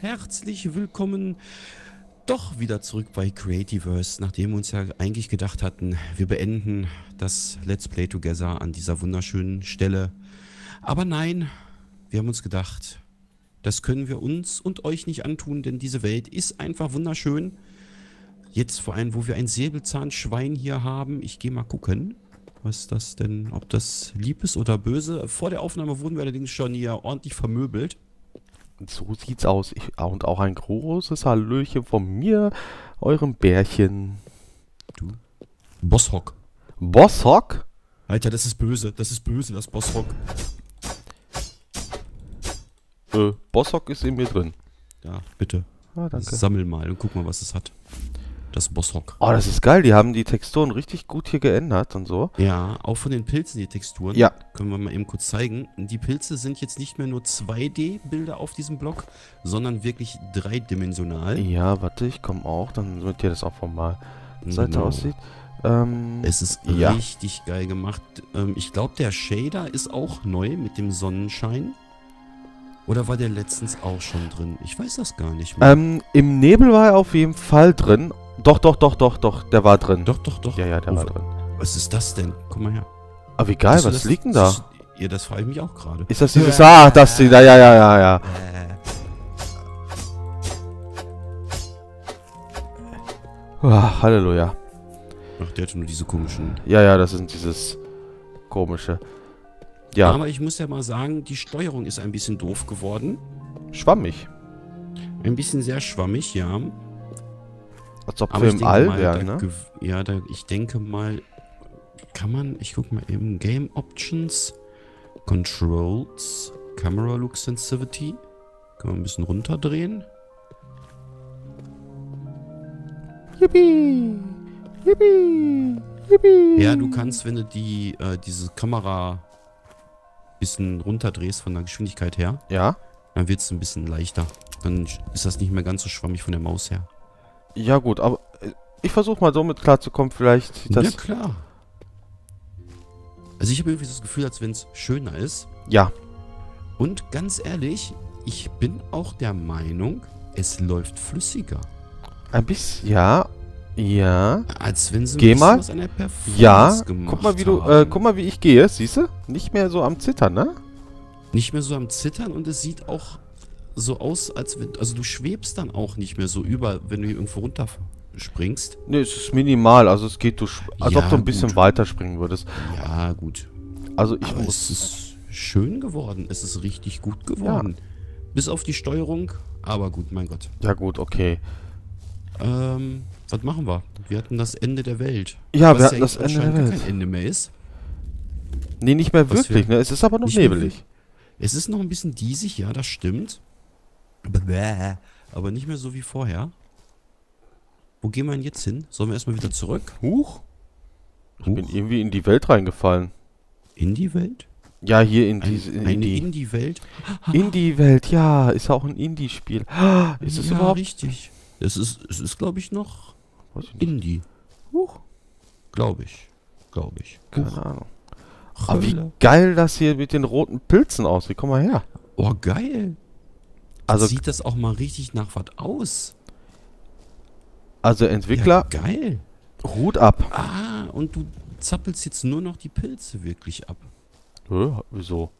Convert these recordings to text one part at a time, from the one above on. herzlich willkommen doch wieder zurück bei Creativerse, nachdem wir uns ja eigentlich gedacht hatten, wir beenden das Let's Play Together an dieser wunderschönen Stelle. Aber nein, wir haben uns gedacht, das können wir uns und euch nicht antun, denn diese Welt ist einfach wunderschön. Jetzt vor allem, wo wir ein Säbelzahnschwein hier haben, ich gehe mal gucken. Was ist das denn? Ob das lieb ist oder böse? Vor der Aufnahme wurden wir allerdings schon hier ordentlich vermöbelt. So sieht's aus. Und auch ein großes Hallöchen von mir, eurem Bärchen. Du? Boss Hog. Boss Hog? Alter, das ist böse. Das ist böse, das Boss Hog. Boss Hog ist in mir drin. Ja, bitte. Ah, danke. Sammel mal und guck mal, was es hat. Das Boss Hog. Oh, das ist geil. Die haben die Texturen richtig gut hier geändert und so. Ja, auch von den Pilzen die Texturen. Ja. Können wir mal eben kurz zeigen. Die Pilze sind jetzt nicht mehr nur 2D-Bilder auf diesem Block, sondern wirklich dreidimensional. Ja, warte, ich komme auch. Dann wird dir das auch von mal Seite aussieht. Es ist richtig geil gemacht. Ich glaube, der Shader ist auch neu mit dem Sonnenschein. Oder war der letztens auch schon drin? Ich weiß das gar nicht mehr. Im Nebel war er auf jeden Fall drin. Doch, der war drin. Doch. Ja, der war drin. Was ist das denn? Komm mal her. Aber wie geil, was liegt denn da? Ja, das frage ich mich auch gerade. Ist das dieses... Ah, das Ding, ja. Oh, Halleluja. Ach, der hat nur diese komischen... Ja, das sind dieses komische... Ja. Aber ich muss ja mal sagen, die Steuerung ist ein bisschen doof geworden. Schwammig. Ein bisschen sehr schwammig, ja. Als ob wir im All wären, ne? Ja, ich denke mal, kann man, ich guck mal eben, Game Options, Controls, Camera Look Sensitivity. Können wir ein bisschen runterdrehen. Yippie! Yippie! Yippie! Ja, du kannst, wenn du die, diese Kamera... bisschen runterdrehst von der Geschwindigkeit her. Ja. Dann wird es ein bisschen leichter. Dann ist das nicht mehr ganz so schwammig von der Maus her. Ja gut, aber ich versuche mal so mit klarzukommen, vielleicht... Ja klar. Also ich habe irgendwie das Gefühl, als wenn es schöner ist. Ja. Und ganz ehrlich, ich bin auch der Meinung, es läuft flüssiger. Ein bisschen, ja. Ja. Als wenn sie was an der Performance gemacht haben. Guck mal, wie ich gehe, siehst du? Nicht mehr so am Zittern, ne? Nicht mehr so am Zittern und es sieht auch so aus, als wenn... Also du schwebst dann auch nicht mehr so über, wenn du irgendwo runter springst. Ne, es ist minimal, also es geht, als ob du ein bisschen weiter springen würdest. Ja, gut. Also ich muss... Es ist schön geworden, es ist richtig gut geworden. Ja. Bis auf die Steuerung, aber gut, mein Gott. Ja gut, okay. Was machen wir? Wir hatten das Ende der Welt. Ja, wir hatten das Ende der Welt. Kein Ende mehr ist. Nee, nicht mehr wirklich, ne? Es ist aber noch nebelig. Es ist noch ein bisschen diesig, ja, das stimmt. Aber nicht mehr so wie vorher. Wo gehen wir denn jetzt hin? Sollen wir erstmal wieder zurück? Huch. Ich bin irgendwie in die Welt reingefallen. In die Welt? Ja, hier in diese... Eine Indie-Welt? Indie-Welt, ja. Ist auch ein Indie-Spiel. Ist es überhaupt... richtig. Es ist glaube ich, noch Indie. Huch. Glaube ich. Keine Ahnung. Aber wie geil das hier mit den roten Pilzen aussieht. Komm mal her. Oh, geil. Also sieht das auch mal richtig nach was aus. Also Entwickler. Ja, geil. Hut ab. Ah, und du zappelst jetzt nur noch die Pilze wirklich ab. Wieso?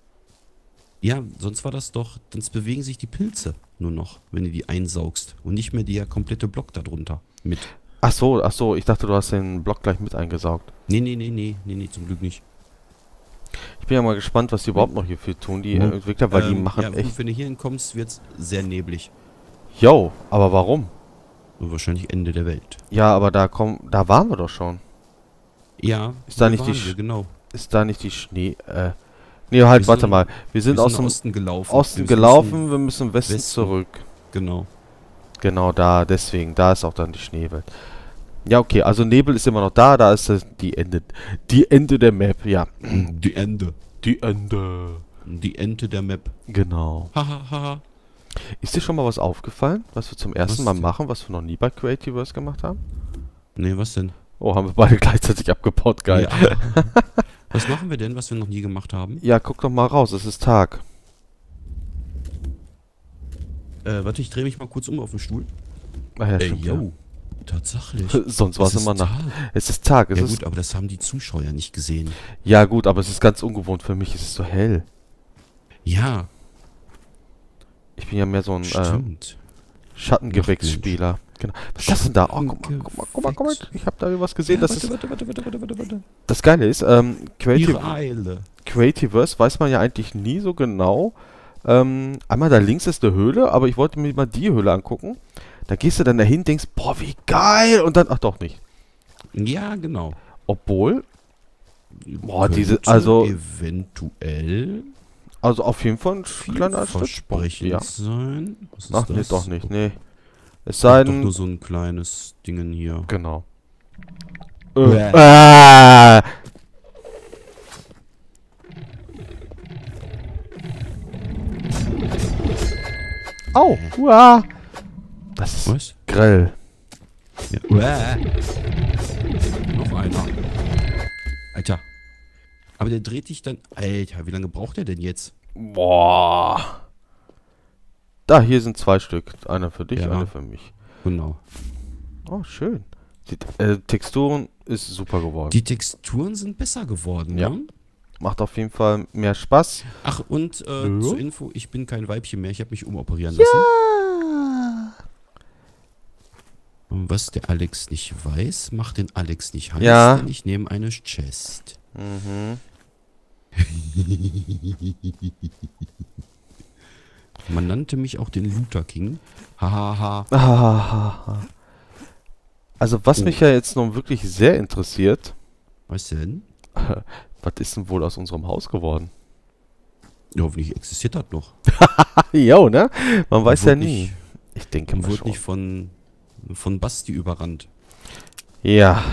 Ja, sonst war das doch, sonst bewegen sich die Pilze nur noch, wenn du die einsaugst. Und nicht mehr der komplette Block darunter mit. Ach so, ich dachte, du hast den Block gleich mit eingesaugt. Nee, zum Glück nicht. Ich bin ja mal gespannt, was die überhaupt noch hier für tun, die Entwickler, weil die machen echt... Wenn du hier hinkommst, wird's sehr neblig. Jo, aber warum? Und wahrscheinlich Ende der Welt. Ja, aber da waren wir doch schon. Ja, ist da nicht genau. Ist da nicht die Schnee... Nee, halt, warte mal. Wir sind aus dem Osten gelaufen. Wir müssen Westen zurück. Genau. Genau, da, deswegen. Da ist auch dann die Schneewelt. Ja, okay, also Nebel ist immer noch da. Da ist die Ende. Die Ende der Map, ja. Die Ende der Map. Genau. Hahaha. Ist dir schon mal was aufgefallen, was wir zum ersten Mal machen, was wir noch nie bei Creativerse gemacht haben? Nee, was denn? Oh, haben wir beide gleichzeitig abgebaut, geil. Ja. Was machen wir denn, was wir noch nie gemacht haben? Ja, guck doch mal raus, es ist Tag. Warte, ich drehe mich mal kurz um auf den Stuhl. Ah, ja, stimmt, yo. Tatsächlich. Sonst war es immer Nacht. Es ist Tag. Es ja gut, aber das haben die Zuschauer nicht gesehen. Ja gut, aber es ist ganz ungewohnt. Für mich ist es so hell. Ja. Ich bin ja mehr so ein Schattengewächsspieler. Genau. Was ist das denn da? Oh, guck mal. Ich habe da was gesehen. Ja, warte. Das Geile ist, Creativerse weiß man ja eigentlich nie so genau. Einmal da links ist eine Höhle, aber ich wollte mir mal die Höhle angucken. Da gehst du dann dahin, denkst, boah, wie geil! Und dann, ach doch nicht. Ja, genau. Obwohl, boah, diese, also... eventuell... Also auf jeden Fall ein kleiner Versprechen ja. sein. Was ist ach, nee, doch nicht, nee. Es sei denn... nur so ein kleines Dingen hier. Genau. Au! Uah! Das ist was? Grell. Ja. Noch einer. Alter. Aber der dreht dich dann... Alter, wie lange braucht der denn jetzt? Boah. Da, hier sind zwei Stück. Einer für dich, ja. Einer für mich. Genau. Oh, schön. Die Texturen ist super geworden. Die Texturen sind besser geworden, ja. Ne? Macht auf jeden Fall mehr Spaß. Ach, und ja. Zur Info, ich bin kein Weibchen mehr. Ich habe mich umoperieren lassen. Ja. Und was der Alex nicht weiß, macht den Alex nicht heiß, ja. Denn ich nehme eine Chest. Mhm. Man nannte mich auch den Looter King. Hahaha. Also was mich ja jetzt noch wirklich sehr interessiert. Was denn? Was ist denn wohl aus unserem Haus geworden? Ja, hoffentlich existiert das noch. Jo, ne? Man weiß ja nie. Ich denke mal schon. Nicht von Basti überrannt. Ja.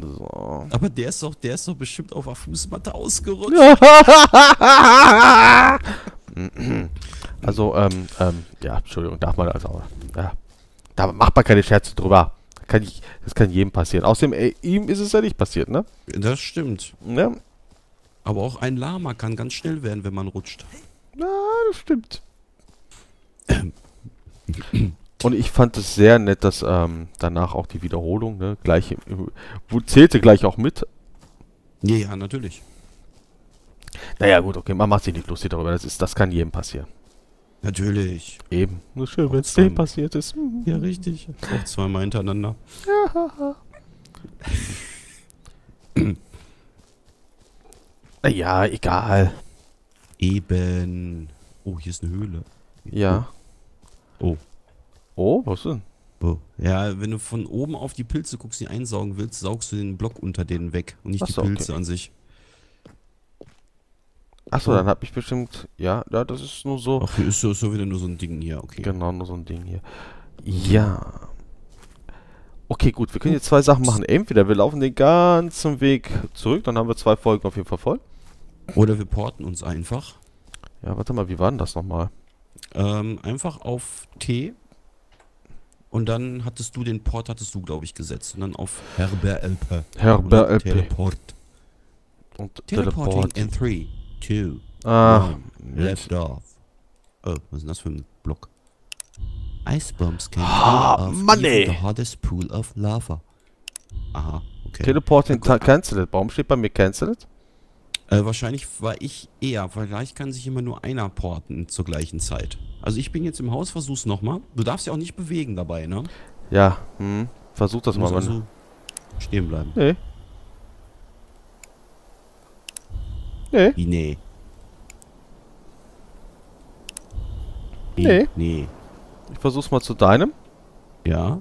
So. Aber der ist doch bestimmt auf der Fußmatte ausgerutscht. Also, ja, Entschuldigung, darf man also, ja. Da macht man keine Scherze drüber. Das kann jedem passieren. Außerdem, ihm ist es ja nicht passiert, ne? Das stimmt. Ja. Aber auch ein Lama kann ganz schnell werden, wenn man rutscht. Ja, das stimmt. Und ich fand es sehr nett, dass danach auch die Wiederholung, ne, gleich, zählte gleich auch mit. Ja, natürlich. Naja, gut, okay, man macht sich nicht lustig darüber, das kann jedem passieren. Natürlich. Eben. Nur schön, wenn es dem passiert ist. Hm. Ja, richtig. Auch zweimal hintereinander. Ja. Naja, egal. Eben. Oh, hier ist eine Höhle. Ja. Oh. Oh, was denn? Oh. Ja, wenn du von oben auf die Pilze guckst, die einsaugen willst, saugst du den Block unter denen weg und nicht die Pilze an sich. Achso, dann hab ich bestimmt... Ja, das ist nur so... Ach, hier ist so wieder nur so ein Ding hier, okay. Genau, nur so ein Ding hier. Ja. Okay, gut, wir können jetzt zwei Sachen machen. Entweder wir laufen den ganzen Weg zurück, dann haben wir zwei Folgen auf jeden Fall voll. Oder wir porten uns einfach. Ja, warte mal, wie war denn das nochmal? Einfach auf T und dann hattest du, glaube ich, gesetzt und dann auf HerrBärLP. HerrBärLP. Teleport. Und Teleporting in 3, 2, 1, left off. Oh, was ist denn das für ein Block? Ice bombs can fall off the hardest pool of lava. Aha, okay. Teleporting cancelled. Warum steht bei mir cancelled? Wahrscheinlich war ich eher, weil gleich kann sich immer nur einer porten zur gleichen Zeit. Also ich bin jetzt im Haus, versuch's nochmal. Du darfst ja auch nicht bewegen dabei, ne? Ja, hm. Versuch das mal. Also stehen bleiben. Nee. Nee. Nee. Nee. Nee. Ich versuch's mal zu deinem. Ja.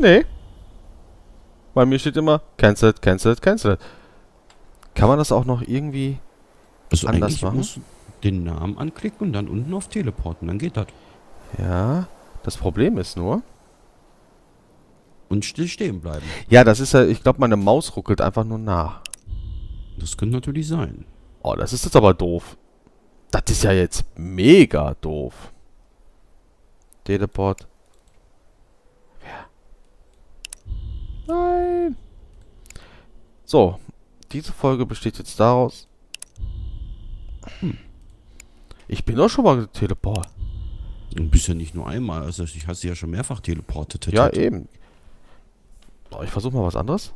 Nee. Bei mir steht immer cancelled, cancelled, cancelled. Kann man das auch noch irgendwie anders machen? Musst du den Namen anklicken und dann unten auf Teleporten, dann geht das. Ja, das Problem ist nur... Und still stehen bleiben. Ja, das ist ja... Ich glaube, meine Maus ruckelt einfach nur nach. Das könnte natürlich sein. Oh, das ist jetzt aber doof. Das ist ja jetzt mega doof. Teleport. Ja. Nein. So. Diese Folge besteht jetzt daraus, Ich bin doch schon mal teleport. Du bist ja nicht nur einmal. Also ich hast dich ja schon mehrfach teleportet. Ja, eben. Oh, ich versuche mal was anderes.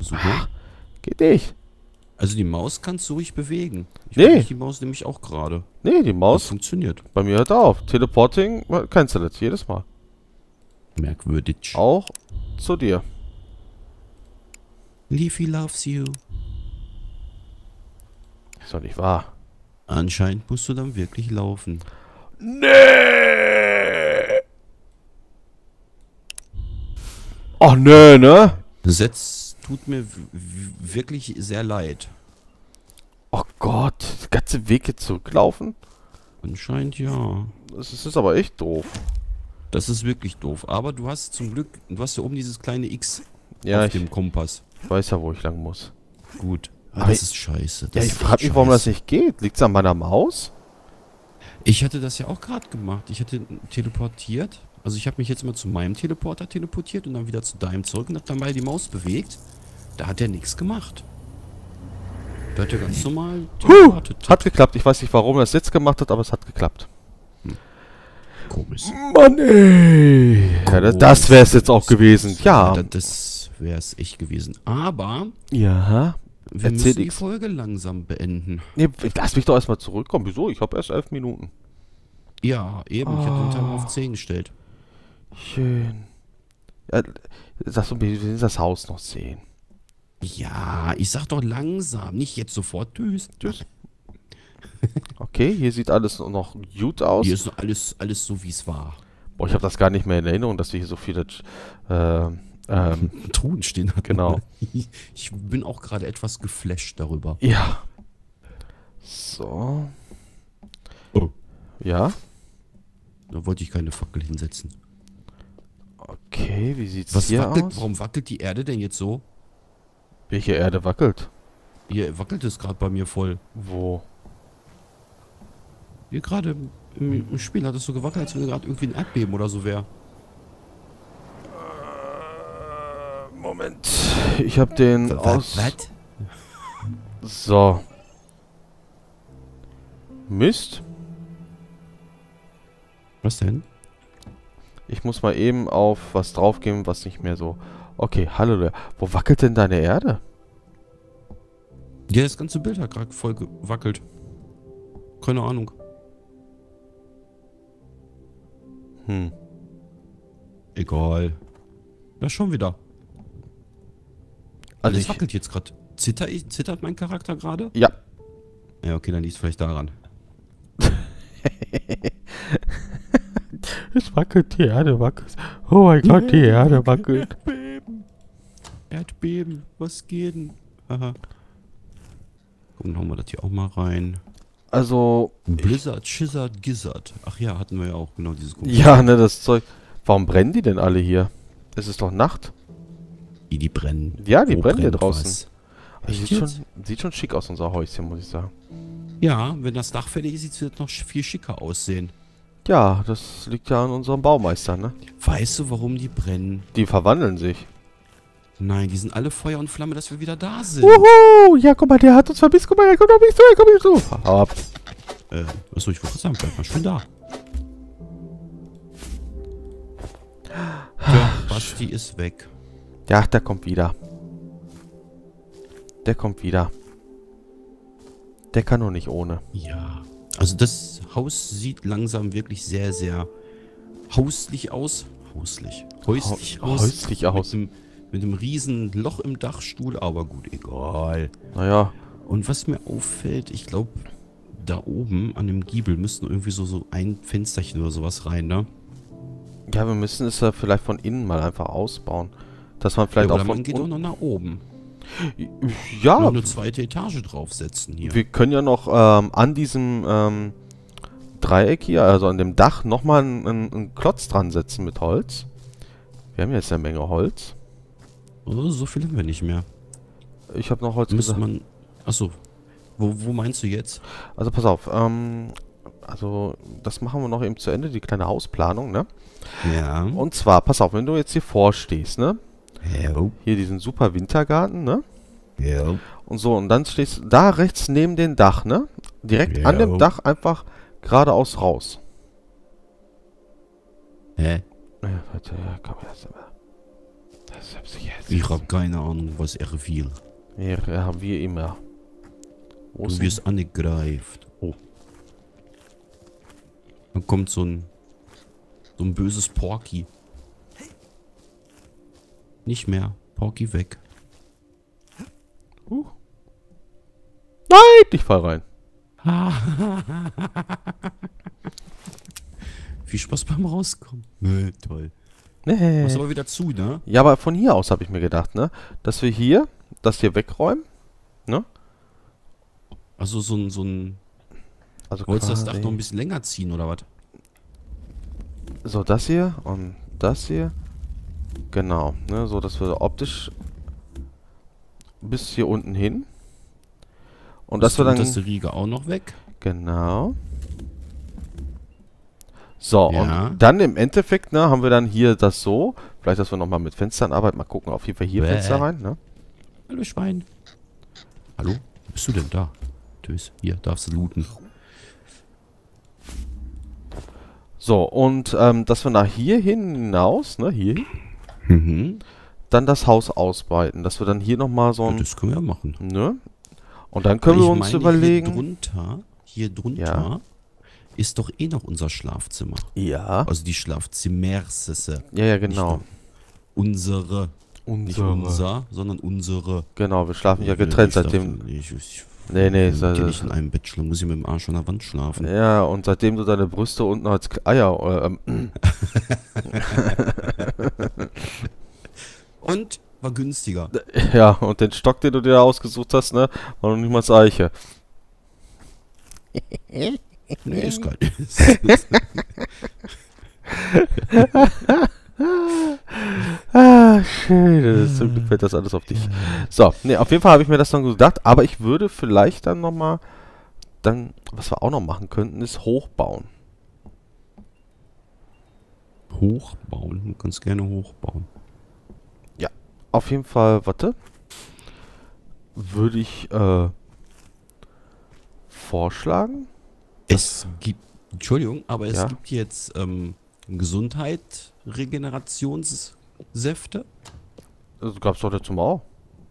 Super. Geht nicht. Also die Maus kannst du ruhig bewegen. Ich nee. Die Maus nämlich auch gerade. Nee, die Maus. Das funktioniert. Bei mir hört auf. Teleporting cancelt jedes Mal. Merkwürdig. Auch zu dir. Leafy loves you. Ist doch nicht wahr. Anscheinend musst du dann wirklich laufen. Nee! Ach nee, ne? Das jetzt tut mir wirklich sehr leid. Oh Gott, das ganze Weg jetzt zurücklaufen? Anscheinend ja. Das ist aber echt doof. Das ist wirklich doof. Aber du hast zum Glück, du hast ja oben dieses kleine X ja, auf dem Kompass. Ich weiß ja, wo ich lang muss. Gut. Aber das ist scheiße. Das ja, ich frage mich, warum das nicht geht. Liegt es an meiner Maus? Ich hatte das ja auch gerade gemacht. Ich hatte teleportiert. Also ich habe mich jetzt mal zu meinem Teleporter teleportiert und dann wieder zu deinem zurück und habe dann mal die Maus bewegt. Da hat er nichts gemacht. Da hat er ganz normal teleportet. Hat geklappt. Ich weiß nicht, warum er es jetzt gemacht hat, aber es hat geklappt. Komisch. Mann, ey. Ja, das wäre es jetzt auch gewesen. Ja. Das wäre es echt gewesen. Aber... Ja. Wir müssen die Folge langsam beenden. Nee, lass mich doch erstmal zurückkommen. Wieso? Ich habe erst 11 Minuten. Ja, eben. Ich habe den Timer auf 10 gestellt. Schön. Ja, sagst du, wir müssen das Haus noch sehen. Ja, ich sag doch langsam. Nicht jetzt sofort. Tschüss. Tschüss. Okay, hier sieht alles noch gut aus. Hier ist alles so, wie es war. Boah, ich habe das gar nicht mehr in Erinnerung, dass wir hier so viele... Truhen stehen hatten. Genau. Ich bin auch gerade etwas geflasht darüber. Ja. So. Oh. Ja. Da wollte ich keine Fackel hinsetzen. Okay, wie sieht's hier aus? Warum wackelt die Erde denn jetzt so? Welche Erde wackelt? Hier wackelt es gerade bei mir voll. Wo? Hier gerade im Spiel hat es so gewackelt, als wenn gerade irgendwie ein Erdbeben oder so wäre. Moment, ich habe den was? So. Mist. Was denn? Ich muss mal eben auf was draufgeben, was nicht mehr so... Okay, Halleluja. Wo wackelt denn deine Erde? Ja, das ganze Bild hat gerade voll gewackelt. Keine Ahnung. Egal. Na, schon wieder. Also es wackelt jetzt gerade. Zittert mein Charakter gerade? Ja. Ja, okay, dann liegt es vielleicht daran. Es wackelt, die Erde wackelt. Oh mein Gott, die Erde wackelt. Erdbeben. Erdbeben, was geht denn? Aha. Gucken, hauen wir das hier auch mal rein. Also... Blizzard, Shizzard, Gizzard. Ach ja, hatten wir ja auch genau dieses... Kumpel. Ja, ne, das Zeug. Warum brennen die denn alle hier? Es ist doch Nacht. Die brennen. Ja, die brennen hier draußen. Sieht schon schick aus, unser Häuschen, muss ich sagen. Ja, wenn das Dach fertig ist, wird es noch viel schicker aussehen. Ja, das liegt ja an unserem Baumeister, ne? Weißt du, warum die brennen? Die verwandeln sich. Nein, die sind alle Feuer und Flamme, dass wir wieder da sind. Wuhu! Ja, guck mal, der hat uns vermisst. Guck mal, der kommt auf mich zu, er kommt auf mich zu. Ab. Achso, ich wollte sagen, bleib mal schön da. Ja, Basti ist weg. Ja, der kommt wieder. Der kommt wieder. Der kann nur nicht ohne. Ja. Also das Haus sieht langsam wirklich sehr, sehr hauslich aus. Häuslich aus. Mit einem riesen Loch im Dachstuhl, aber gut, egal. Naja. Und was mir auffällt, ich glaube, da oben an dem Giebel müssten irgendwie so ein Fensterchen oder sowas rein, ne? Ja, wir müssen es ja vielleicht von innen mal einfach ausbauen. Dass man vielleicht ja, auch man geht auch noch nach oben. Ja. Noch eine zweite Etage draufsetzen hier. Wir können ja noch an diesem Dreieck hier, also an dem Dach, nochmal einen Klotz dran setzen mit Holz. Wir haben jetzt eine Menge Holz. Oh, so viel haben wir nicht mehr. Ich habe noch Holz gesagt. Achso. Wo meinst du jetzt? Also pass auf. Also das machen wir noch eben zu Ende, die kleine Hausplanung, ne? Ja. Und zwar, pass auf, wenn du jetzt hier vorstehst, ne? Hier diesen super Wintergarten, ne? Ja. Und so, und dann stehst du da rechts neben dem Dach, ne? Direkt an dem Dach einfach Geradeaus raus. Hä? Ja, warte, ja, komm, erst einmal. Das hab ich jetzt. Ich hab keine Ahnung, was er will. Ja, haben wir immer. Wo du wirst angegreift. Oh. Dann kommt so ein böses Porky. Nicht mehr. Porky weg. Nein, ich fall rein. Viel Spaß beim Rauskommen. Nee, toll. Nee. Machst aber wieder zu, ne? Ja, aber von hier aus habe ich mir gedacht, ne? Dass wir hier, das hier wegräumen, ne? Also so ein... Also wolltest du das Dach noch ein bisschen länger ziehen, oder was? So, das hier und das hier. Genau, ne? So, dass wir optisch bis hier unten hin. Und dass wir dann... Das Riege auch noch weg. Genau. So, ja. Und dann im Endeffekt, ne, haben wir dann hier das so. Vielleicht, dass wir nochmal mit Fenstern arbeiten. Mal gucken, auf jeden Fall hier Fenster rein, ne? Hallo, Schwein. Hallo? Wo bist du denn da? Tös, hier, darfst du looten. So, und dass wir nach hier hinaus, ne, hier hin, dann das Haus ausbreiten. Dass wir dann hier nochmal so ein... Ja, das können wir ja machen. Ne? Und dann können wir uns überlegen... Hier drunter ja, ist doch eh noch unser Schlafzimmer. Ja. Also die Schlafzimmersesse. Ja, ja, genau. Unsere. Nicht unser, sondern unsere. Genau, wir schlafen ja getrennt seitdem... Nee, ich in einem Bett schlafen, muss ich mit dem Arsch an der Wand schlafen. Ja, und seitdem du deine Brüste unten als Eier... und... war günstiger. Ja, und den Stock, den du dir ausgesucht hast, ne, war noch niemals Eiche. Nee, ist geil. Ah, schön. So fällt das alles auf dich. So, ne, auf jeden Fall habe ich mir das dann gedacht, aber ich würde vielleicht dann nochmal, was wir auch noch machen könnten, ist hochbauen. Hochbauen? Du kannst gerne hochbauen. Auf jeden Fall, warte, würde ich vorschlagen. Es gibt, Entschuldigung, aber es gibt jetzt Gesundheit-Regenerationssäfte. Das gab es doch letztes Mal auch.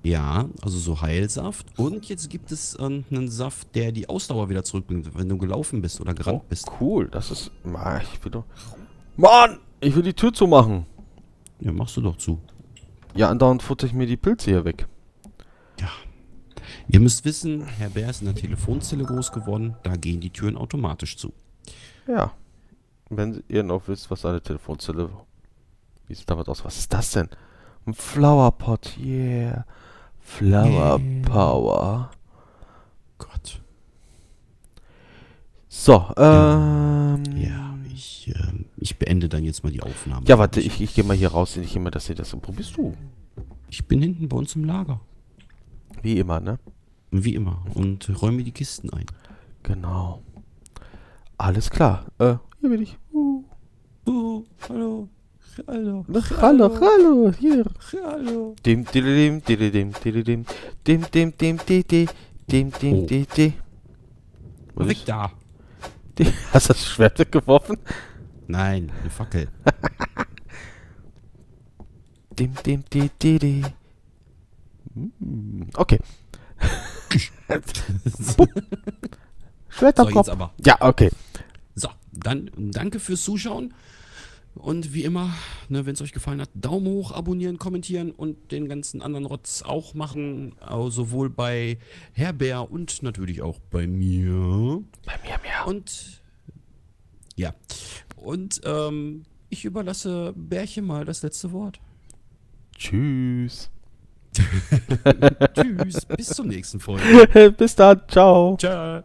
Ja, also so Heilsaft. Und jetzt gibt es einen Saft, der die Ausdauer wieder zurückbringt, wenn du gelaufen bist oder gerannt bist. Cool, das ist... Ich will doch... Mann, ich will die Tür zumachen. Ja, machst du doch zu. Ja, andauernd futter ich mir die Pilze hier weg. Ja. Ihr müsst wissen, HerrBär ist in der Telefonzelle groß geworden. Da gehen die Türen automatisch zu. Ja. Wenn ihr noch wisst, was eine Telefonzelle... Wie sieht damit aus? Was ist das denn? Ein Flowerpot. Yeah. Flower Power. Gott. So, ja, ich beende dann jetzt mal die Aufnahme. Ja, warte, ich gehe mal hier raus, ich immer, dass ihr das... Wo bist du? Ich bin hinten bei uns im Lager. Wie immer, ne? Wie immer. Und räume die Kisten ein. Genau. Alles klar. Hier bin ich. Hallo. Hallo. Hallo, hallo. Hier. Hallo. Weg da. Hast du das Schwert weggeworfen? Nein, eine Fackel. Okay. Schwert am Kopf. Ja, okay. So, dann danke fürs Zuschauen. Und wie immer, ne, wenn es euch gefallen hat, Daumen hoch, abonnieren, kommentieren und den ganzen anderen Rotz auch machen. Also sowohl bei HerrBär und natürlich auch bei mir. Und ja. Und ich überlasse Bärchen mal das letzte Wort. Tschüss. Tschüss. Bis zur nächsten Folge. Bis dann. Ciao. Ciao.